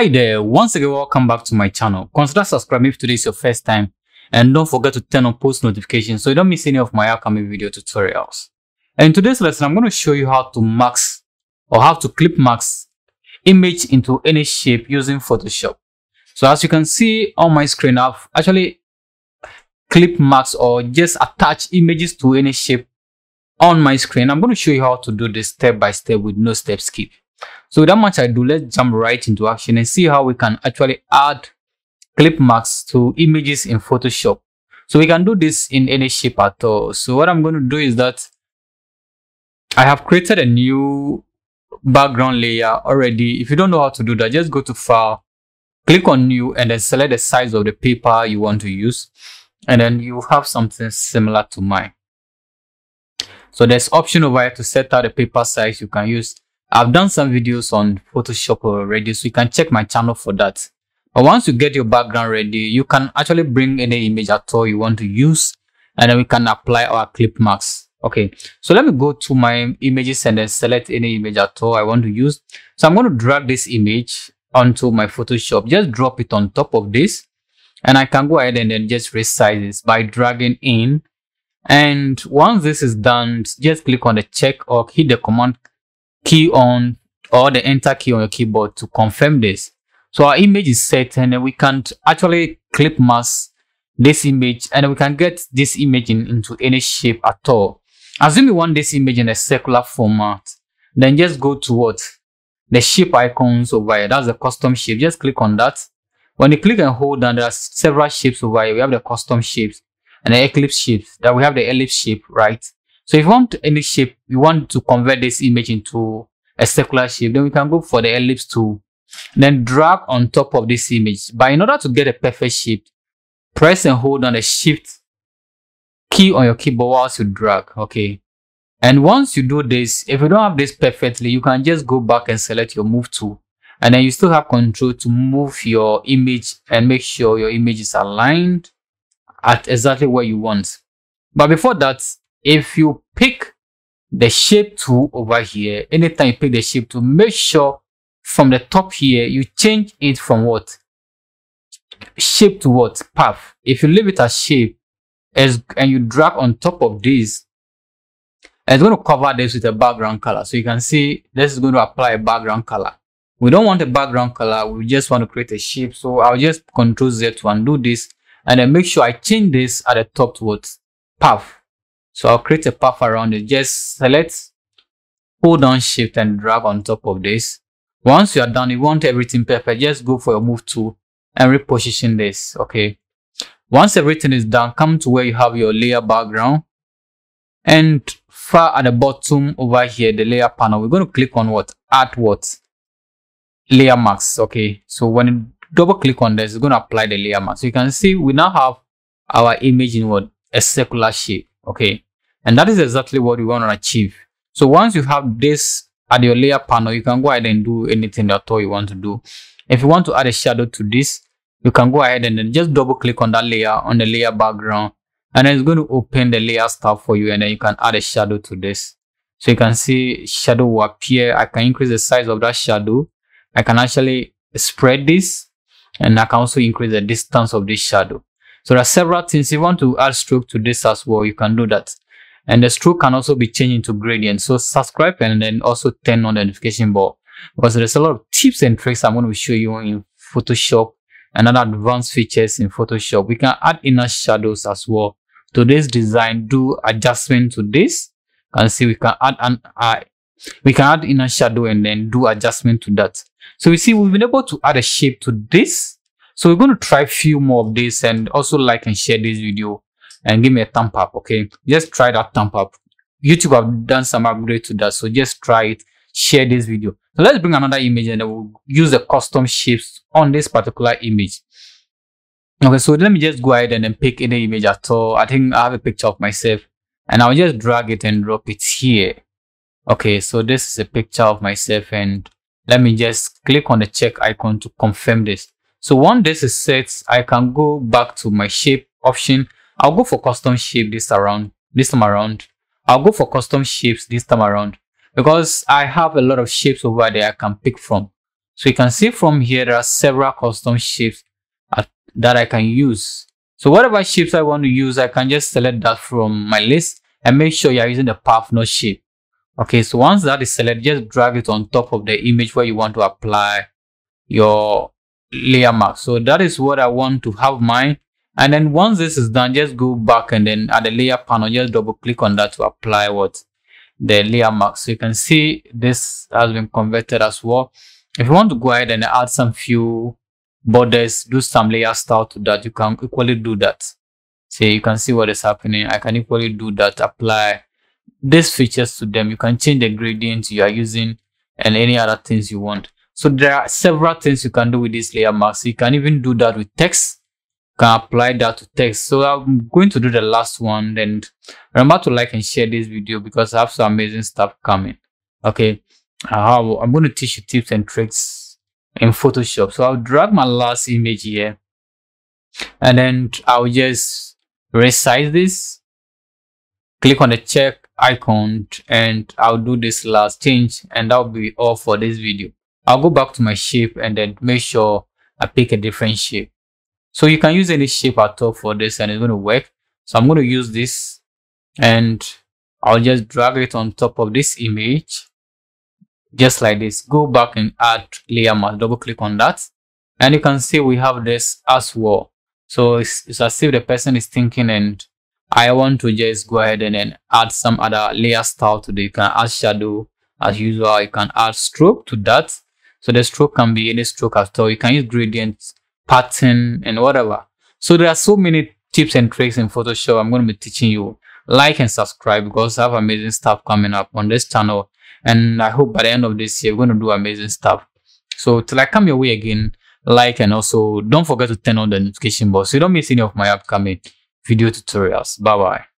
Hi there, once again welcome back to my channel. Consider subscribing if today is your first time, and don't forget to turn on post notifications so you don't miss any of my upcoming video tutorials. And in today's lesson, I'm going to show you how to mask or how to clip mask image into any shape using Photoshop. So as you can see on my screen, I've actually clip mask or just attach images to any shape on my screen. I'm going to show you how to do this step by step with no step skip. So that much I do, let's jump right into action and see how we can actually add clip marks to images in Photoshop. So we can do this in any shape at all. So what I'm going to do is that I have created a new background layer already. If you don't know how to do that, just go to File, click on New, and then select the size of the paper you want to use. And then you have something similar to mine. So there's option over here to set out the paper size you can use. I've done some videos on Photoshop already, so you can check my channel for that. But once you get your background ready, you can actually bring any image at all you want to use, and then we can apply our clip marks. Okay, so let me go to my images and then select any image at all I want to use. So I'm going to drag this image onto my Photoshop, just drop it on top of this, and I can go ahead and then just resize this by dragging in. And once this is done, just click on the check or hit the command key on or the enter key on your keyboard to confirm this. So our image is set, and then we can actually clip mask this image, and we can get this image into any shape at all. Assume you want this image in a circular format, then just go to what the shape icons over here. That's the custom shape. Just click on that. When you click and hold down, there are several shapes over here. We have the custom shapes and the ellipse shapes. That we have the ellipse shape, right? So if you want any shape, you want to convert this image into a circular shape, then we can go for the ellipse tool, then drag on top of this image. But in order to get a perfect shape, press and hold on the shift key on your keyboard whilst you drag. Okay. And once you do this, if you don't have this perfectly, you can just go back and select your move tool. And then you still have control to move your image and make sure your image is aligned at exactly where you want. But before that, if you pick the shape tool over here, anytime you pick the shape tool, make sure from the top here you change it from what shape to what path. If you leave it as shape and you drag on top of this, it's going to cover this with a background color. So you can see this is going to apply a background color. We don't want a background color, we just want to create a shape. So I'll just Ctrl Z to undo this, and then make sure I change this at the top to what path. So I'll create a path around it. Just select, hold down shift, and drag on top of this. Once you are done, you want everything perfect, just go for your move tool and reposition this. Okay. Once everything is done, come to where you have your layer background, and far at the bottom over here, the layer panel, we're going to click on what? Add what? Layer marks. Okay. So when you double click on this, it's going to apply the layer marks. So you can see we now have our image in what? A circular shape. Okay, and that is exactly what we want to achieve. So once you have this at your layer panel, you can go ahead and do anything at all you want to do. If you want to add a shadow to this, you can go ahead and then just double click on that layer, on the layer background, and then it's going to open the layer stuff for you, and then you can add a shadow to this. So you can see shadow will appear. I can increase the size of that shadow. I can actually spread this, and I can also increase the distance of this shadow. So there are several things. If you want to add stroke to this as well, you can do that. And the stroke can also be changed into gradient. So subscribe and then also turn on the notification bell, because there's a lot of tips and tricks I'm going to show you in Photoshop and other advanced features in Photoshop. We can add inner shadows as well to this design. Do adjustment to this, and see we can add an eye. We can add inner shadow and then do adjustment to that. So you see we've been able to add a shape to this. So we're going to try a few more of this, and also like and share this video and give me a thumb up. Okay, just try that thumb up. YouTube have done some upgrade to that, so just try it, share this video. So let's bring another image, and then we'll use the custom shapes on this particular image. Okay, so let me just go ahead and then pick any image at all. I think I have a picture of myself, and I'll just drag it and drop it here. Okay, so this is a picture of myself, and let me just click on the check icon to confirm this. So once this is set, I can go back to my shape option. I'll go for custom shape this time around. I'll go for custom shapes this time around, because I have a lot of shapes over there I can pick from. So you can see from here there are several custom shapes that I can use. So whatever shapes I want to use, I can just select that from my list and make sure you are using the path node shape. Okay, so once that is selected, just drag it on top of the image where you want to apply your layer mask. So that is what I want to have mine. And then once this is done, just go back and then at the layer panel, just double click on that to apply what? The layer mask. So you can see this has been converted as well. If you want to go ahead and add some few borders, do some layer style to that, you can equally do that. See, you can see what is happening. I can equally do that, apply these features to them. You can change the gradients you are using and any other things you want. So there are several things you can do with this layer mask. You can even do that with text. You can apply that to text. So I'm going to do the last one. Then remember to like and share this video because I have some amazing stuff coming. Okay, I'm going to teach you tips and tricks in Photoshop. So I'll drag my last image here and then I'll just resize this. Click on the check icon and I'll do this last change, and that'll be all for this video. I'll go back to my shape and then make sure I pick a different shape. So you can use any shape at all for this and it's going to work. So I'm going to use this and I'll just drag it on top of this image just like this. Go back and add layer mask, double click on that, and you can see we have this as well. So it's as if the person is thinking, and I want to just go ahead and then add some other layer style to it. You can add shadow as usual, you can add stroke to that. So the stroke can be any stroke at all. You can use gradients, pattern, and whatever. So there are so many tips and tricks in Photoshop I'm going to be teaching you. Like and subscribe because I have amazing stuff coming up on this channel, and I hope by the end of this year we're going to do amazing stuff. So till I come your way again, like, and also don't forget to turn on the notification bell so you don't miss any of my upcoming video tutorials. Bye bye.